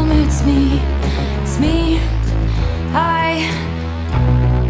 overcomes me, it's me.